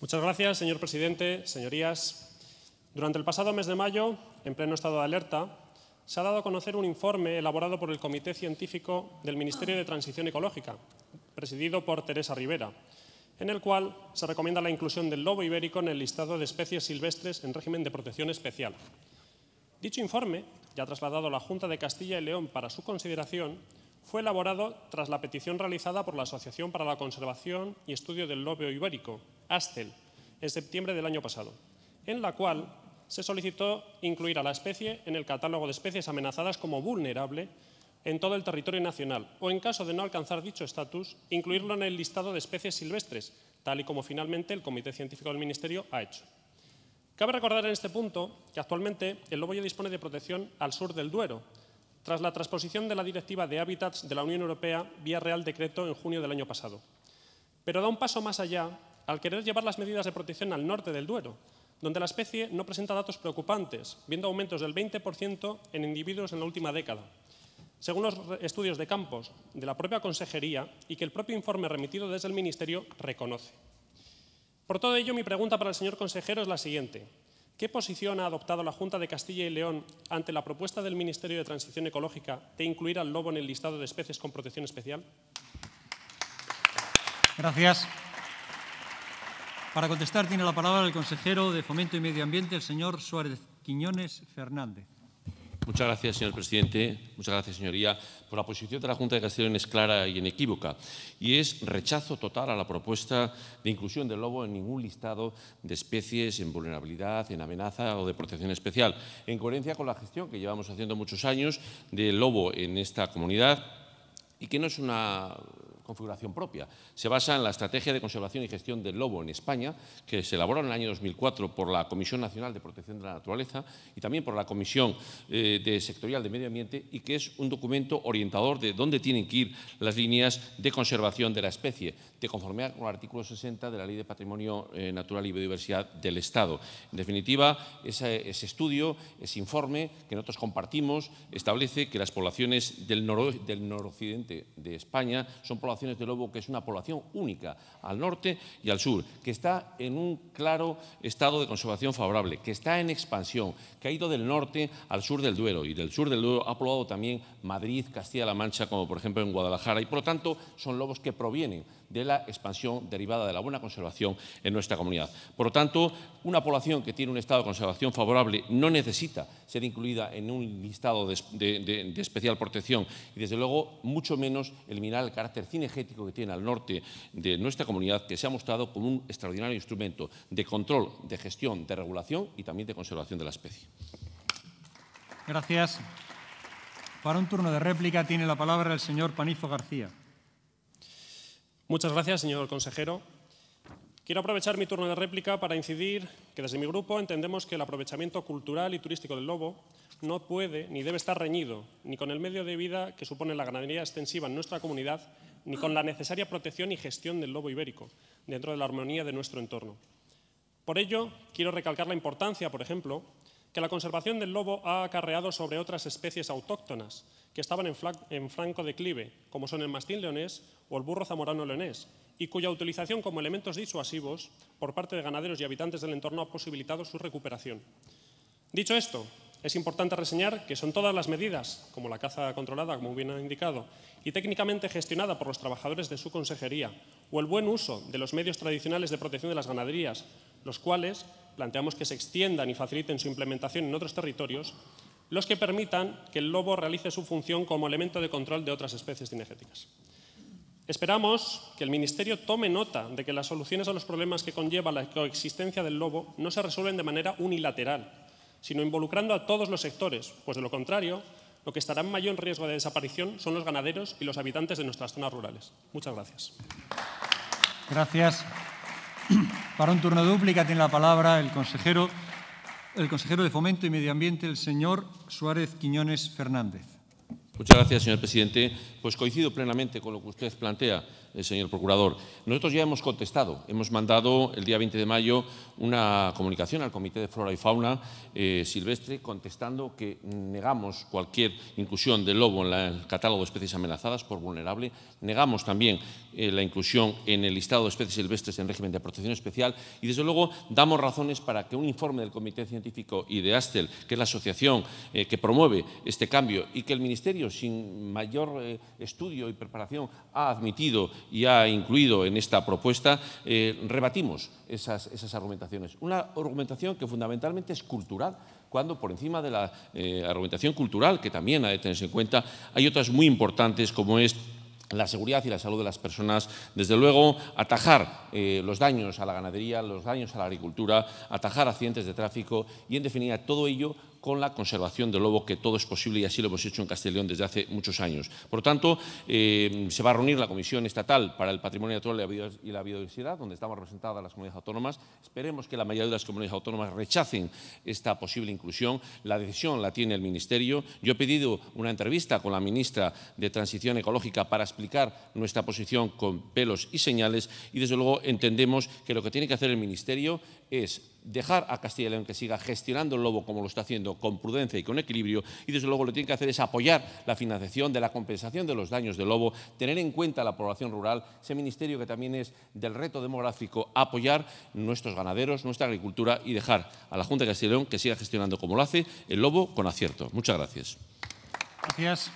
Muchas gracias, señor presidente, señorías. Durante el pasado mes de mayo, en pleno estado de alerta, se ha dado a conocer un informe elaborado por el Comité Científico del Ministerio de Transición Ecológica, presidido por Teresa Rivera, en el cual se recomienda la inclusión del lobo ibérico en el listado de especies silvestres en régimen de protección especial. Dicho informe, ya trasladado a la Junta de Castilla y León para su consideración, fue elaborado tras la petición realizada por la Asociación para la Conservación y Estudio del Lobo Ibérico, ASCEL, en septiembre del año pasado, en la cual se solicitó incluir a la especie en el catálogo de especies amenazadas como vulnerable en todo el territorio nacional o, en caso de no alcanzar dicho estatus, incluirlo en el listado de especies silvestres, tal y como finalmente el Comité Científico del Ministerio ha hecho. Cabe recordar en este punto que actualmente el lobo ya dispone de protección al sur del Duero, tras la transposición de la Directiva de Hábitats de la Unión Europea vía Real Decreto en junio del año pasado. Pero da un paso más allá al querer llevar las medidas de protección al norte del Duero, donde la especie no presenta datos preocupantes, viendo aumentos del 20% en individuos en la última década, según los estudios de campos de la propia Consejería y que el propio informe remitido desde el Ministerio reconoce. Por todo ello, mi pregunta para el señor consejero es la siguiente. ¿Qué posición ha adoptado la Junta de Castilla y León ante la propuesta del Ministerio de Transición Ecológica de incluir al lobo en el listado de especies con protección especial? Gracias. Para contestar tiene la palabra el consejero de Fomento y Medio Ambiente, el señor Suárez Quiñones Fernández. Muchas gracias, señor presidente. Muchas gracias, señoría. Por la posición de la Junta de Castilla y León es clara y inequívoca, y es rechazo total a la propuesta de inclusión del lobo en ningún listado de especies en vulnerabilidad, en amenaza o de protección especial, en coherencia con la gestión que llevamos haciendo muchos años del lobo en esta comunidad y que no es una configuración propia. Se basa en la Estrategia de Conservación y Gestión del Lobo en España, que se elaboró en el año 2004 por la Comisión Nacional de Protección de la Naturaleza y también por la Comisión Sectorial de Medio Ambiente, y que es un documento orientador de dónde tienen que ir las líneas de conservación de la especie, de conformidad con el artículo 60 de la Ley de Patrimonio Natural y Biodiversidad del Estado. En definitiva, ese estudio, ese informe que nosotros compartimos, establece que las poblaciones del noroccidente de España son poblaciones de lobo, que es una población única al norte y al sur, que está en un claro estado de conservación favorable, que está en expansión, que ha ido del norte al sur del Duero, y del sur del Duero ha poblado también Madrid, Castilla-La Mancha, como por ejemplo en Guadalajara, y por lo tanto son lobos que provienen de la expansión derivada de la buena conservación en nuestra comunidad. Por lo tanto, una población que tiene un estado de conservación favorable no necesita ser incluida en un listado de especial protección y, desde luego, mucho menos eliminar el carácter cinegético que tiene al norte de nuestra comunidad, que se ha mostrado como un extraordinario instrumento de control, de gestión, de regulación y también de conservación de la especie. Gracias. Para un turno de réplica tiene la palabra el señor Panizo García. Muchas gracias, señor consejero. Quiero aprovechar mi turno de réplica para incidir que desde mi grupo entendemos que el aprovechamiento cultural y turístico del lobo no puede ni debe estar reñido ni con el medio de vida que supone la ganadería extensiva en nuestra comunidad ni con la necesaria protección y gestión del lobo ibérico dentro de la armonía de nuestro entorno. Por ello, quiero recalcar la importancia, por ejemplo, que la conservación del lobo ha acarreado sobre otras especies autóctonas que estaban en franco declive, como son el mastín leonés o el burro zamorano leonés, y cuya utilización como elementos disuasivos por parte de ganaderos y habitantes del entorno ha posibilitado su recuperación. Dicho esto, es importante reseñar que son todas las medidas, como la caza controlada, como bien ha indicado, y técnicamente gestionada por los trabajadores de su consejería, o el buen uso de los medios tradicionales de protección de las ganaderías, los cuales planteamos que se extiendan y faciliten su implementación en otros territorios, los que permitan que el lobo realice su función como elemento de control de otras especies cinegéticas. Esperamos que el Ministerio tome nota de que las soluciones a los problemas que conlleva la coexistencia del lobo no se resuelven de manera unilateral, sino involucrando a todos los sectores, pues de lo contrario, lo que estará en mayor riesgo de desaparición son los ganaderos y los habitantes de nuestras zonas rurales. Muchas gracias. Gracias. Para un turno de dúplica tiene la palabra el consejero de Fomento y Medio Ambiente, el señor Suárez Quiñones Fernández. Muchas gracias, señor presidente. Pues coincido plenamente con lo que usted plantea. señor procurador. Nosotros ya hemos contestado, hemos mandado el día 20 de mayo una comunicación al Comité de Flora y Fauna Silvestre contestando que negamos cualquier inclusión del lobo en el catálogo de especies amenazadas por vulnerable, negamos también la inclusión en el listado de especies silvestres en régimen de protección especial y, desde luego, damos razones para que un informe del Comité Científico y de ASCEL, que es la asociación que promueve este cambio y que el Ministerio, sin mayor estudio y preparación, ha admitido y ha incluido en esta propuesta, rebatimos esas argumentaciones. Una argumentación que fundamentalmente es cultural, cuando por encima de la argumentación cultural, que también ha de tenerse en cuenta, hay otras muy importantes como es la seguridad y la salud de las personas, desde luego atajar los daños a la ganadería, los daños a la agricultura, atajar accidentes de tráfico y, en definitiva, todo ello con la conservación del lobo, que todo es posible y así lo hemos hecho en Castilla y León desde hace muchos años. Por lo tanto, se va a reunir la Comisión Estatal para el Patrimonio Natural y la Biodiversidad, donde estamos representadas las comunidades autónomas. Esperemos que la mayoría de las comunidades autónomas rechacen esta posible inclusión. La decisión la tiene el Ministerio. Yo he pedido una entrevista con la ministra de Transición Ecológica para explicar nuestra posición con pelos y señales y, desde luego, entendemos que lo que tiene que hacer el Ministerio es dejar a Castilla y León que siga gestionando el lobo como lo está haciendo, con prudencia y con equilibrio, y desde luego lo que tiene que hacer es apoyar la financiación de la compensación de los daños del lobo, tener en cuenta la población rural, ese ministerio que también es del reto demográfico, apoyar nuestros ganaderos, nuestra agricultura y dejar a la Junta de Castilla y León que siga gestionando como lo hace el lobo con acierto. Muchas gracias. Gracias.